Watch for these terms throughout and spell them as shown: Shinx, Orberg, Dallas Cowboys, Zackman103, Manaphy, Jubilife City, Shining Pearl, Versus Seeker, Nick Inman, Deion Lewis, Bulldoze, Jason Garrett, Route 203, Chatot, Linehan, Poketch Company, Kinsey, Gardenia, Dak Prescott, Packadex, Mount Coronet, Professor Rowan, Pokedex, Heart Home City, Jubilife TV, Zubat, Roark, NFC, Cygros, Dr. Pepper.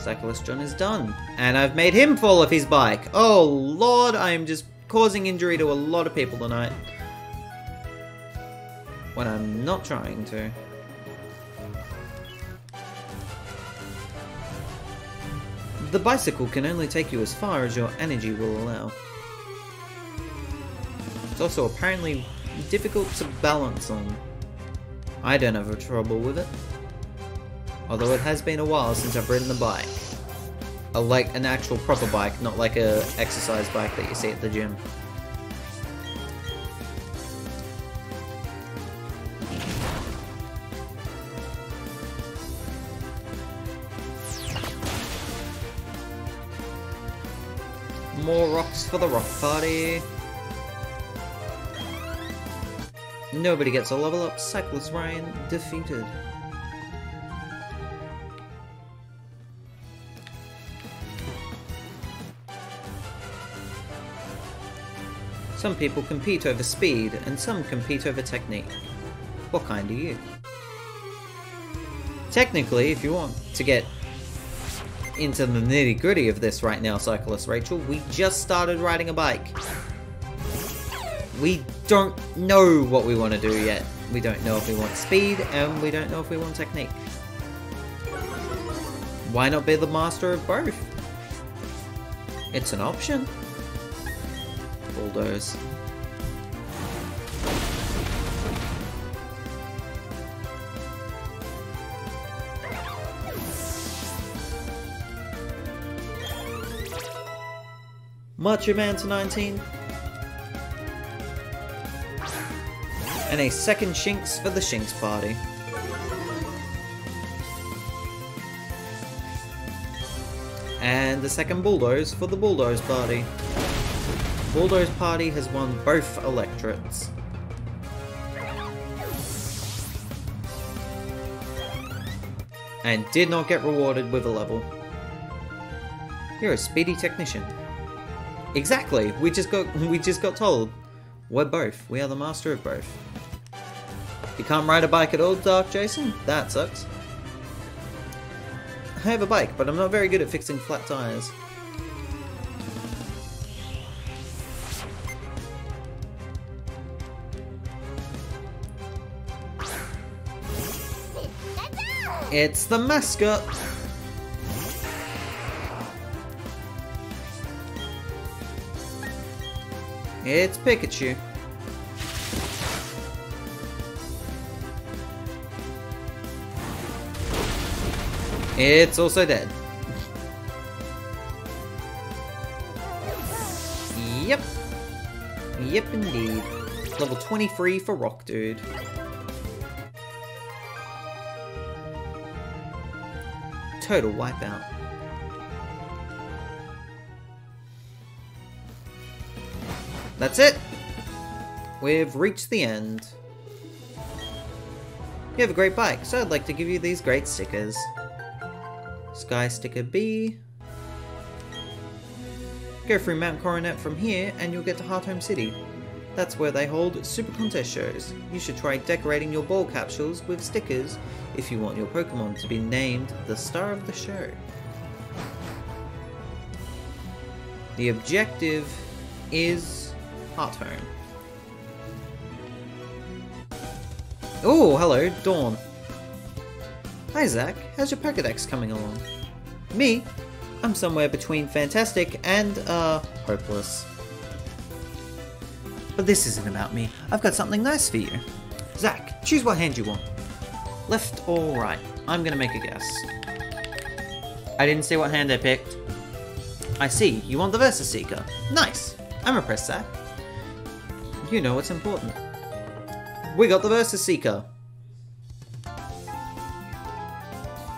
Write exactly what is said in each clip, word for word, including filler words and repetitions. Cyclist John is done. And I've made him fall off his bike. Oh lord, I am just causing injury to a lot of people tonight. When I'm not trying to. The bicycle can only take you as far as your energy will allow. It's also apparently difficult to balance on. I don't have trouble with it. Although it has been a while since I've ridden the bike. A, like an actual proper bike, not like a exercise bike that you see at the gym. More rocks for the rock party. Nobody gets a level up. Cyclist Ryan defeated. Some people compete over speed, and some compete over technique. What kind are you? Technically, if you want to get into the nitty-gritty of this right now, Cyclist Rachel, we just started riding a bike. We don't know what we want to do yet. We don't know if we want speed, and we don't know if we want technique. Why not be the master of both? It's an option. Bulldoze. March your man to nineteen. And a second Shinx for the Shinx party. And the second Bulldoze for the Bulldoze party. Bulldoze party has won both electorates. And did not get rewarded with a level. You're a speedy technician. Exactly. We just got we just got told. We're both. We are the master of both. You can't ride a bike at all, Dark Jason? That sucks. I have a bike, but I'm not very good at fixing flat tires. It's the mascot. It's Pikachu. It's also dead. Yep. Yep indeed. Level twenty-three for Rock Dude. Total wipeout. That's it! We've reached the end. You have a great bike, so I'd like to give you these great stickers. Sky Sticker B. Go through Mount Coronet from here and you'll get to Heart Home City. That's where they hold super contest shows. You should try decorating your ball capsules with stickers if you want your Pokemon to be named the star of the show. The objective is Heart Home. Oh, hello, Dawn. Hi, Zach. How's your Packadex coming along? Me? I'm somewhere between fantastic and, uh, hopeless. But this isn't about me. I've got something nice for you. Zach, choose what hand you want. Left or right? I'm gonna make a guess. I didn't see what hand I picked. I see. You want the Versus Seeker. Nice. I'm impressed, Zach. You know what's important. We got the Versus Seeker.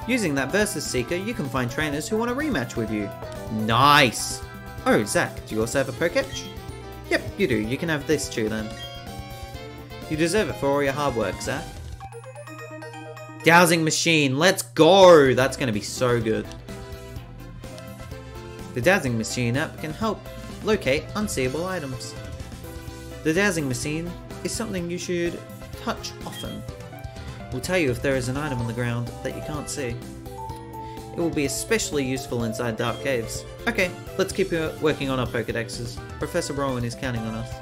Using that Versus Seeker, you can find trainers who want a rematch with you. Nice! Oh, Zach, do you also have a Poketch? Yep, you do. You can have this too, then. You deserve it for all your hard work, Zach. Dowsing Machine, let's go! That's going to be so good. The Dowsing Machine app can help locate unseeable items. The Dowsing Machine is something you should touch often. It will tell you if there is an item on the ground that you can't see. It will be especially useful inside dark caves. Okay, let's keep working on our Pokedexes. Professor Rowan is counting on us.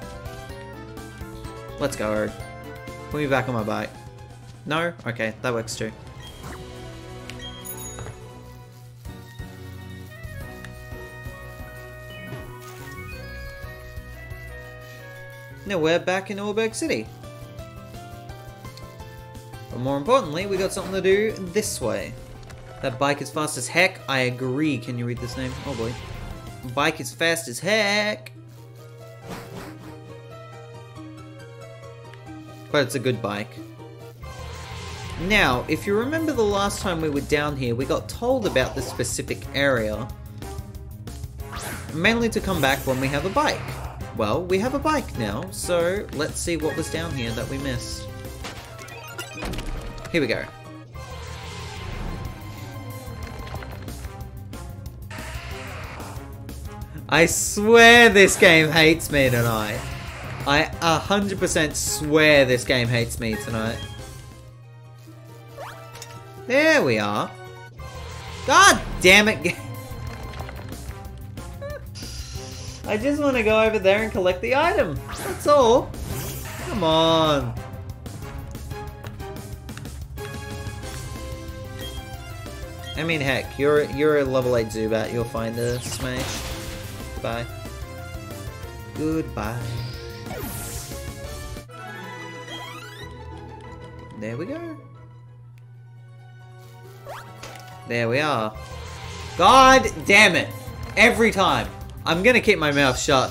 Let's go. Put me back on my bike. No? Okay, that works too. Now we're back in Orberg City. But more importantly, we got something to do this way. That bike is fast as heck. I agree. Can you read this name? Oh boy. Bike is fast as heck. But it's a good bike. Now, if you remember the last time we were down here, we got told about this specific area. Mainly to come back when we have a bike. Well, we have a bike now, so let's see what was down here that we missed. Here we go. I swear this game hates me tonight. I one hundred percent swear this game hates me tonight. There we are. God damn it. I just want to go over there and collect the item. That's all. Come on. I mean, heck, you're you're a level eight Zubat. You'll find a smash. Bye. Goodbye. There we go. There we are. God damn it! Every time. I'm gonna keep my mouth shut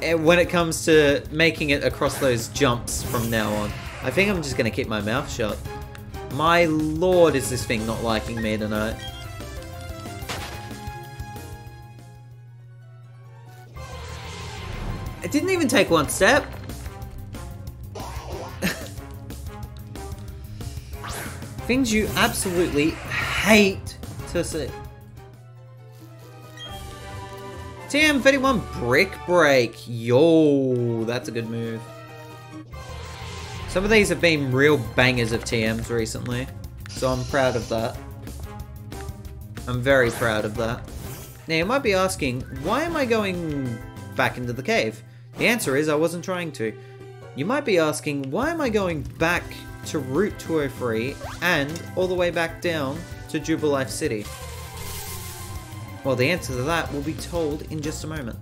when it comes to making it across those jumps from now on. I think I'm just gonna keep my mouth shut. My lord, is this thing not liking me tonight. It didn't even take one step. Things you absolutely hate to see. T M thirty-one Brick Break. Yo, that's a good move. Some of these have been real bangers of T Ms recently. So I'm proud of that. I'm very proud of that. Now you might be asking, why am I going back into the cave? The answer is I wasn't trying to. You might be asking, why am I going back to Route two oh three and all the way back down to Jubilife City? Well, the answer to that will be told in just a moment.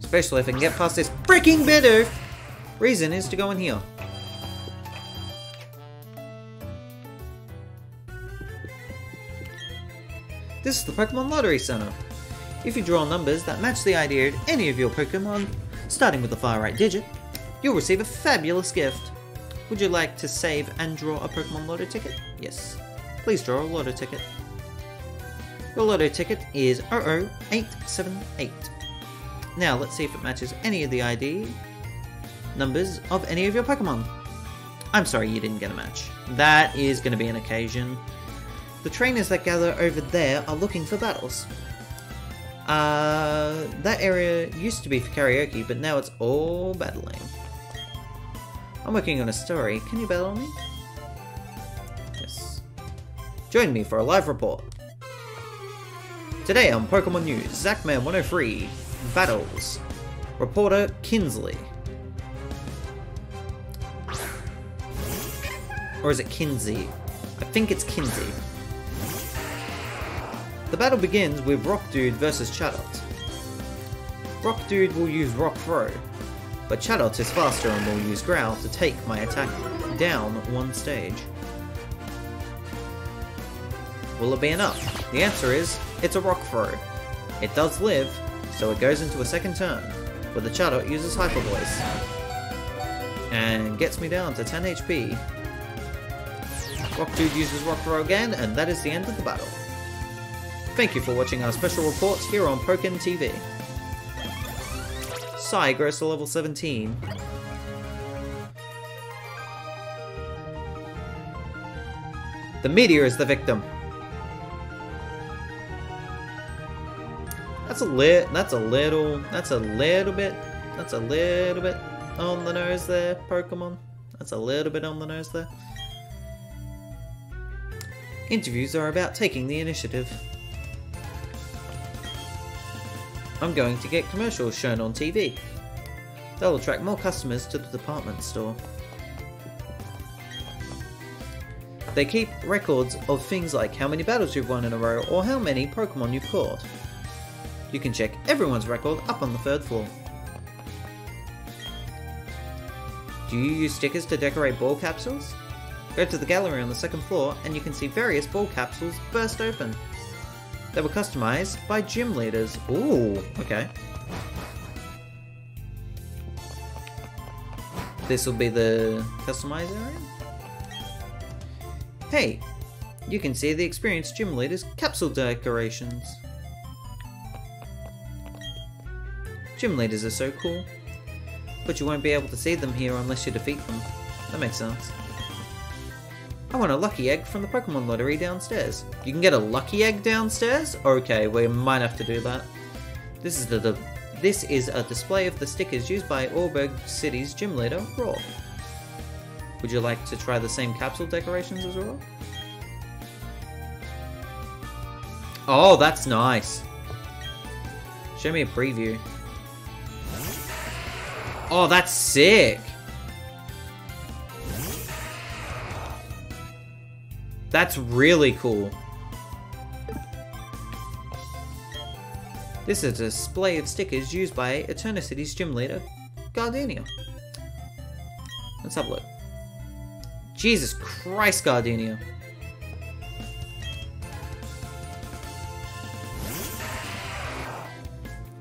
Especially if I can get past this freaking Bidoof! Reason is to go in here. This is the Pokemon Lottery Center. If you draw numbers that match the idea of any of your Pokemon, starting with the far right digit, you'll receive a fabulous gift. Would you like to save and draw a Pokemon lottery ticket? Yes. Please draw a lottery ticket. Your lottery ticket is zero zero eight seven eight. Now let's see if it matches any of the I D numbers of any of your Pokemon. I'm sorry you didn't get a match. That is going to be an occasion. The trainers that gather over there are looking for battles. Uh, that area used to be for karaoke, but now it's all battling. I'm working on a story. Can you battle me? Yes. Join me for a live report. Today on Pokemon News, Zackman one oh three, battles, reporter Kinsley. Or is it Kinsey? I think it's Kinsey. The battle begins with Rock Dude versus Chatot. Rock Dude will use Rock Throw, but Chatot is faster and will use Growl to take my attack down one stage. Will it be enough? The answer is, it's a Rock Throw. It does live, so it goes into a second turn, where the Chatot uses Hyper Voice, and gets me down to ten H P. Rock Dude uses Rock Throw again, and that is the end of the battle. Thank you for watching our special reports here on Pokemon T V. Cygros to level seventeen. The meteor is the victim. That's a lit. That's a little. That's a little bit. That's a little bit on the nose there, Pokemon. That's a little bit on the nose there. Interviews are about taking the initiative. I'm going to get commercials shown on T V. They'll attract more customers to the department store. They keep records of things like how many battles you've won in a row or how many Pokemon you've caught. You can check everyone's record up on the third floor. Do you use stickers to decorate ball capsules? Go to the gallery on the second floor and you can see various ball capsules burst open. They were customized by gym leaders. Ooh, okay. This will be the customize area? Hey, you can see the experienced gym leaders' capsule decorations. Gym leaders are so cool, but you won't be able to see them here unless you defeat them. That makes sense. I want a lucky egg from the Pokemon Lottery downstairs. You can get a lucky egg downstairs? Okay, we might have to do that. This is the, the this is a display of the stickers used by Orberg City's gym leader, Roark. Would you like to try the same capsule decorations as well? Oh, that's nice. Show me a preview. Oh, that's sick. That's really cool. This is a display of stickers used by Eternicity's gym leader, Gardenia. Let's have a look. Jesus Christ, Gardenia.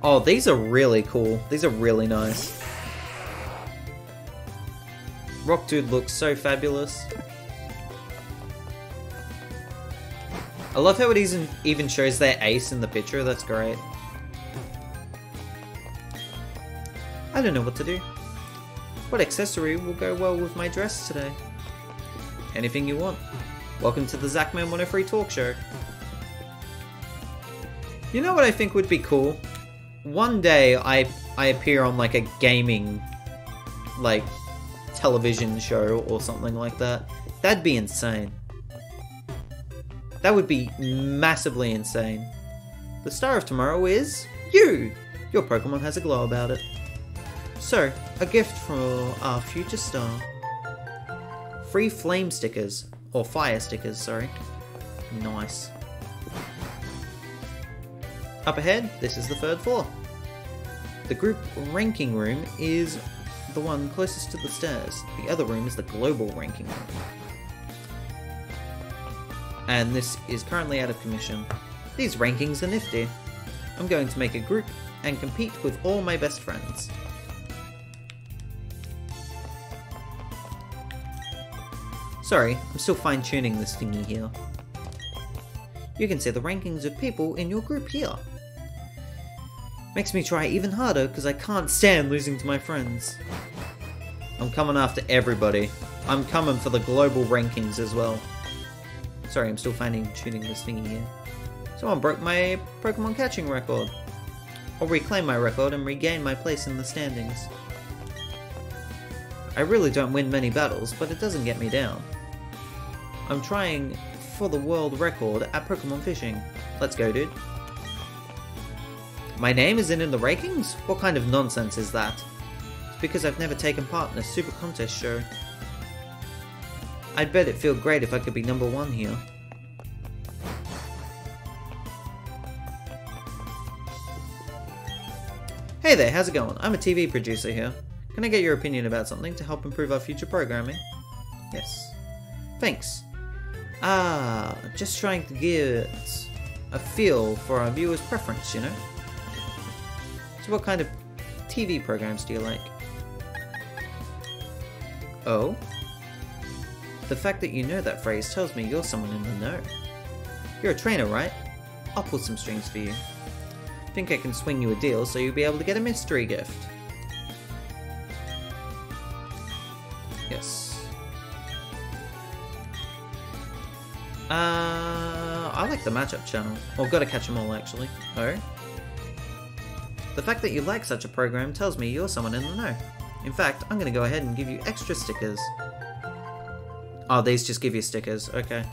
Oh, these are really cool. These are really nice. Rock Dude looks so fabulous. I love how it even shows their ace in the picture. That's great. I don't know what to do. What accessory will go well with my dress today? Anything you want. Welcome to the Zackman one oh three talk show. You know what I think would be cool? One day I I appear on like a gaming like television show or something like that. That'd be insane. That would be massively insane. The star of tomorrow is you! Your Pokemon has a glow about it. So, a gift for our future star. Free flame stickers, or fire stickers, sorry. Nice. Up ahead, this is the third floor. The group ranking room is the one closest to the stairs. The other room is the global ranking room. And this is currently out of commission. These rankings are nifty. I'm going to make a group and compete with all my best friends. Sorry, I'm still fine-tuning this thingy here. You can see the rankings of people in your group here. Makes me try even harder because I can't stand losing to my friends. I'm coming after everybody. I'm coming for the global rankings as well. Sorry, I'm still fine-tuning this thingy here. Someone broke my Pokemon catching record. I'll reclaim my record and regain my place in the standings. I really don't win many battles, but it doesn't get me down. I'm trying for the world record at Pokemon fishing. Let's go, dude. My name isn't in the rankings? What kind of nonsense is that? It's because I've never taken part in a super contest show. I'd bet it'd feel great if I could be number one here. Hey there, how's it going? I'm a T V producer here. Can I get your opinion about something to help improve our future programming? Yes. Thanks. Ah, just trying to get a feel for our viewers' preference, you know? So what kind of T V programs do you like? Oh? The fact that you know that phrase tells me you're someone in the know. You're a trainer, right? I'll pull some strings for you. Think I can swing you a deal so you'll be able to get a mystery gift. Yes. Uh, I like the matchup channel. Or gotta catch them all, actually. Oh? The fact that you like such a program tells me you're someone in the know. In fact, I'm gonna go ahead and give you extra stickers. Oh, these just give you stickers. Okay.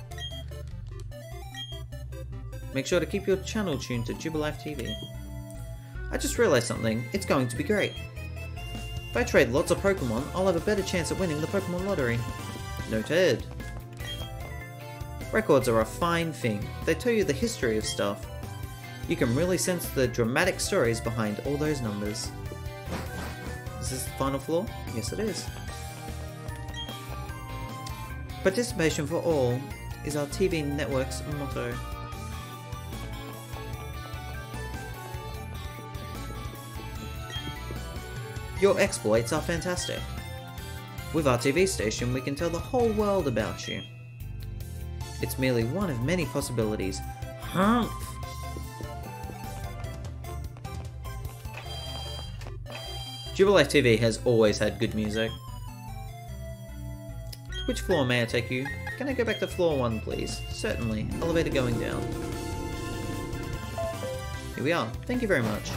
Make sure to keep your channel tuned to Jubilife T V. I just realised something, it's going to be great. If I trade lots of Pokemon, I'll have a better chance at winning the Pokemon Lottery. Noted. Records are a fine thing, they tell you the history of stuff. You can really sense the dramatic stories behind all those numbers. Is this the final floor? Yes it is. Participation for all is our T V network's motto. Your exploits are fantastic. With our T V station, we can tell the whole world about you. It's merely one of many possibilities. Humph! Jubilife T V has always had good music. To which floor may I take you? Can I go back to floor one, please? Certainly. Elevator going down. Here we are. Thank you very much.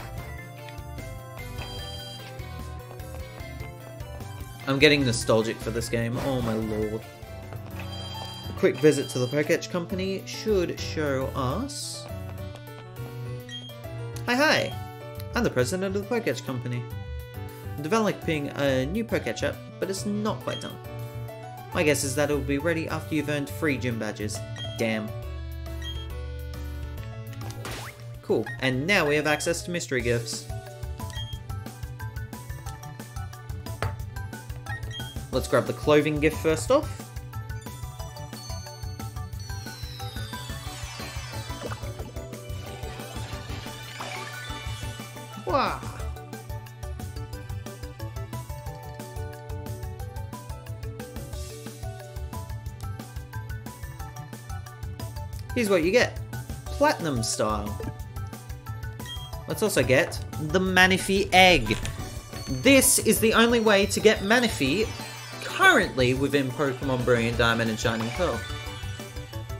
I'm getting nostalgic for this game, oh my lord. A quick visit to the Poketch Company should show us... Hi hi! I'm the president of the Poketch Company. I'm developing a new Poketch app, but it's not quite done. My guess is that it will be ready after you've earned free gym badges. Damn. Cool, and now we have access to mystery gifts. Let's grab the clothing gift first off. Wow. Here's what you get. Platinum style. Let's also get the Manaphy egg. This is the only way to get Manaphy currently within Pokemon Brilliant Diamond and Shining Pearl.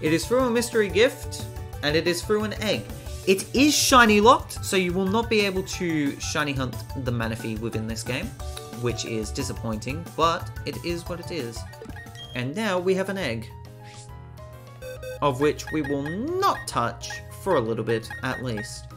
It is through a mystery gift, and it is through an egg. It is shiny locked, so you will not be able to shiny hunt the Manaphy within this game, which is disappointing, but it is what it is. And now we have an egg, of which we will not touch for a little bit, at least.